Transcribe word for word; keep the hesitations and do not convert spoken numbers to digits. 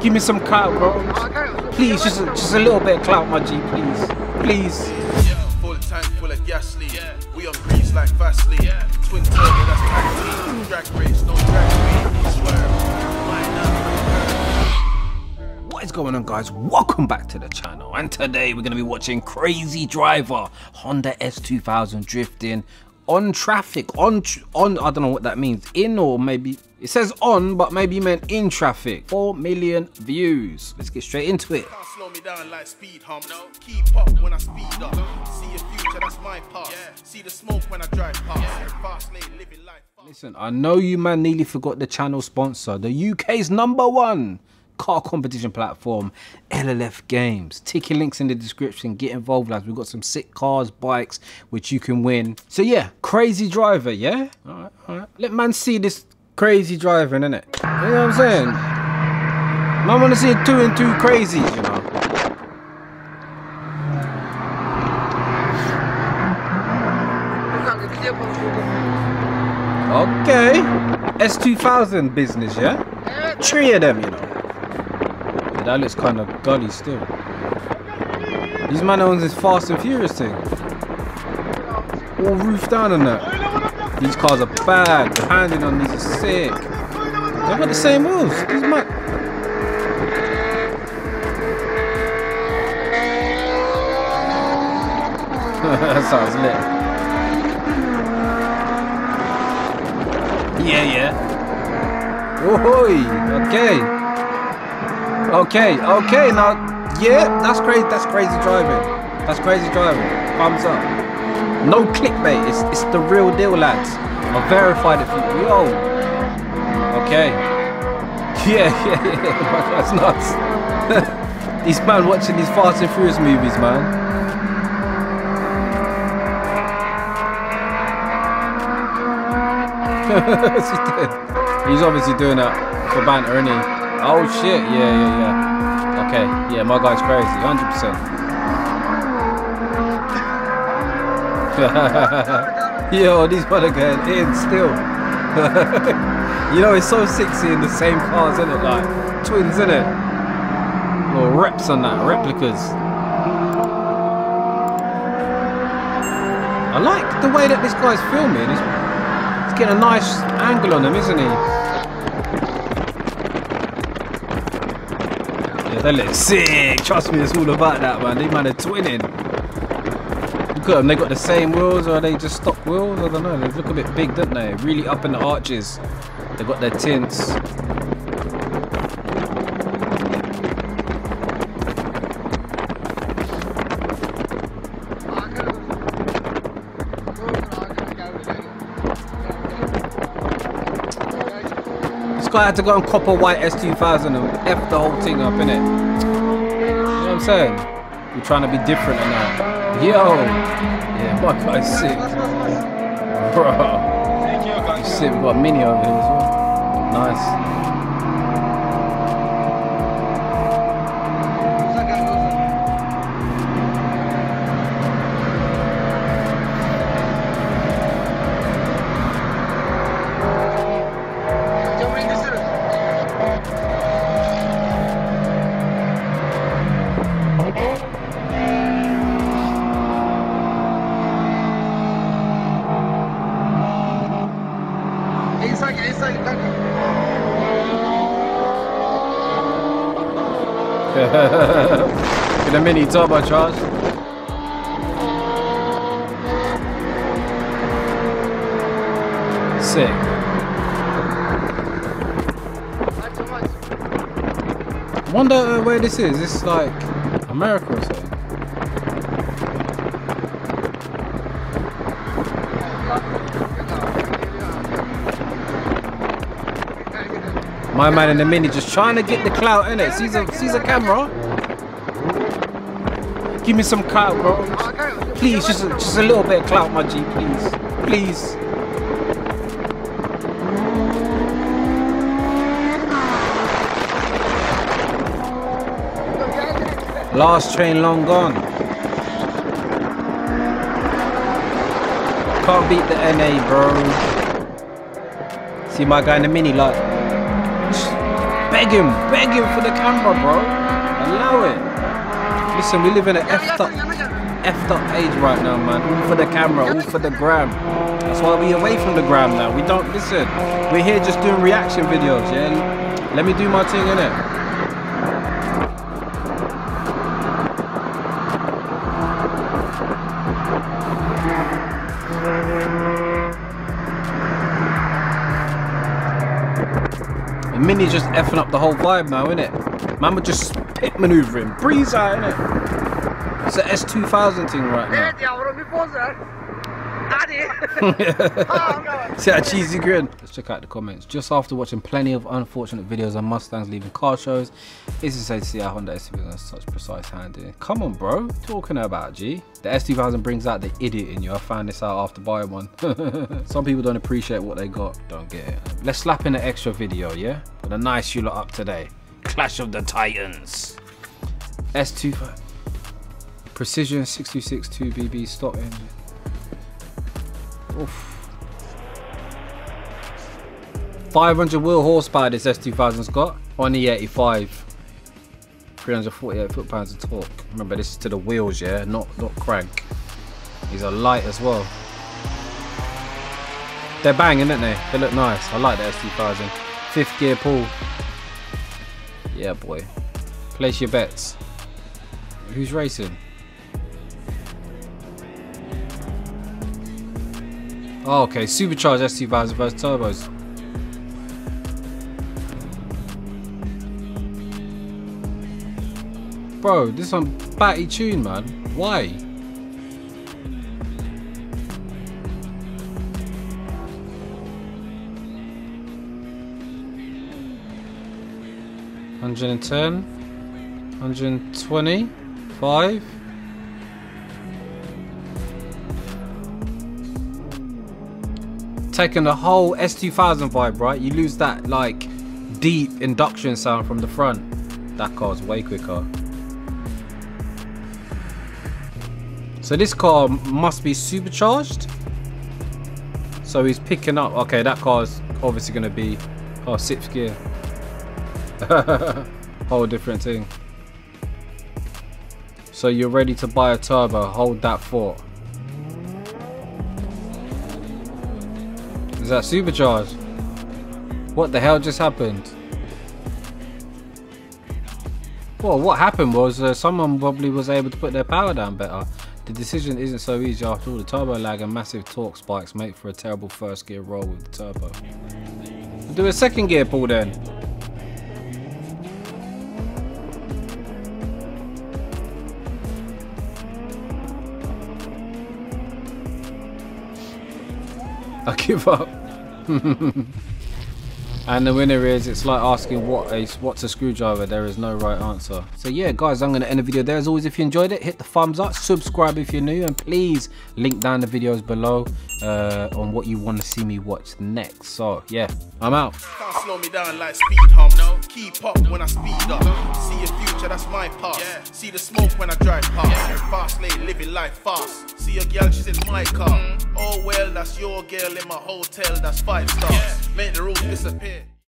Give me some clout, bro. Please, just a, just a little bit of clout, my G, please. Please. Yeah, full tank full of gas leak. We on grease like Vaseline. Twin turbo, that's tag team. Drag race, no drag me. Swear. What is going on, guys? Welcome back to the channel. And today we're going to be watching Crazy Driver. Honda S two thousand drifting on traffic. On, tr on, I don't know what that means. In or maybe... It says on, but maybe meant in traffic. four million views. Let's get straight into it. Can't slow me down like speed hump. No. Keep up when I speed up. See your future, that's my past. Yeah. See the smoke when I drive past. Yeah. Fast lane, living life fast. Listen, I know you man nearly forgot the channel sponsor, the U K's number one car competition platform, L L F Games. Ticket links in the description. Get involved, lads. We've got some sick cars, bikes, which you can win. So yeah, Crazy Driver, yeah? All right, all right. Let man see this. Crazy driving, innit? You know what I'm saying? I want to see it two and two crazy, you know. Okay. S two thousand business, yeah? Three of them, you know. Yeah, that looks kind of gully still. These man owns this Fast and Furious thing. All roof down on that. These cars are bad. The handling on these is sick. They've got the same wheels. These man. That sounds lit. Yeah, yeah. Oh, okay. Okay, okay. Now, yeah, that's crazy. That's crazy driving. That's crazy driving. Thumbs up. No clickbait, it's, it's the real deal, lads. I verified it for you. Yo. Okay. Yeah, yeah, yeah. That's nuts. These man watching these Fast and Furious movies, man. He's obviously doing that for banter, isn't he? Oh, shit. Yeah, yeah, yeah. Okay. Yeah, my guy's crazy. one hundred percent. Yo, these men are going in still. You know, it's so sexy in the same cars, isn't it? Like twins, isn't it? Or reps on that, replicas. I like the way that this guy's filming. He's getting a nice angle on him, isn't he? Yeah, they look sick. Trust me, it's all about that, man. These men are twinning. Look at them, they got the same wheels, or are they just stock wheels? I don't know, they look a bit big, don't they? Really up in the arches. They got their tints. This guy had to go and cop a white S two thousand and F the whole thing up, innit? You know what I'm saying? We're trying to be different and that. Yo! Yeah, my guy's sick. Bro. He's sick, we've got a mini over here as well. Nice. In a mini turbocharge. Sick. Wonder uh, where this is. This is like America or something. My man in the mini just trying to get the clout, innit? Sees a, sees a camera. Give me some clout, bro. Please, just a, just a little bit of clout, my G, please. Please. Last train long gone. Can't beat the N A, bro. See my guy in the mini, like... beg him, beg him for the camera, bro. Allow it. Listen, we live in an effed up, effed up age right now, man. All for the camera, all for the gram. That's why we away from the gram now. We don't listen. We're here just doing reaction videos, yeah. Let me do my thing, innit. Mini's just effing up the whole vibe now, innit? Man would just pit maneuvering, breeze out, innit? It's an S two thousand thing right now. See that cheesy grin? Let's check out the comments. Just after watching plenty of unfortunate videos on Mustangs leaving car shows, it's insane to see how Honda S two thousand has such precise handling. Come on, bro. Talking about G. The S two thousand brings out the idiot in you. I found this out after buying one. Some people don't appreciate what they got. Don't get it. Let's slap in an extra video, yeah? With a nice you lot up today. Clash of the Titans. S two thousand. Precision six two six two B B stock engine. Oof. five hundred wheel horsepower this S two thousand's got on E eighty-five. three hundred forty-eight foot-pounds of torque. Remember, this is to the wheels, yeah? Not, not crank. These are light as well. They're banging, aren't they? They look nice. I like the S two thousand. Fifth gear pull. Yeah, boy. Place your bets. Who's racing? Oh, okay. Supercharged S two thousand versus turbos. Bro, this one batty tune, man. Why? one hundred and ten, one hundred and twenty, five. Taking the whole S two thousand vibe, right? You lose that like deep induction sound from the front. That car's way quicker. So this car must be supercharged. So he's picking up. Okay, that car's obviously going to be oh, sixth gear. Whole different thing. So you're ready to buy a turbo. Hold that thought. Is that supercharged? What the hell just happened? Well, what happened was uh, someone probably was able to put their power down better. The decision isn't so easy after all. The turbo lag and massive torque spikes make for a terrible first gear roll with the turbo. We'll do a second gear pull then. I give up. And the winner is, it's like asking what a, what's a screwdriver, there is no right answer. So yeah guys, I'm going to end the video there. As always, if you enjoyed it, hit the thumbs up, subscribe if you're new, and please link down the videos below uh, on what you want to see me watch next. So yeah, I'm out. Can't slow me down like speed hump, no. Keep up when I speed up, no. See your future, that's my past, yeah. See the smoke when I drive past, yeah. Fast lane, living life fast. See your girl, she's in my car, mm. Oh well, that's your girl in my hotel, that's five stars, yeah. Make the rules disappear.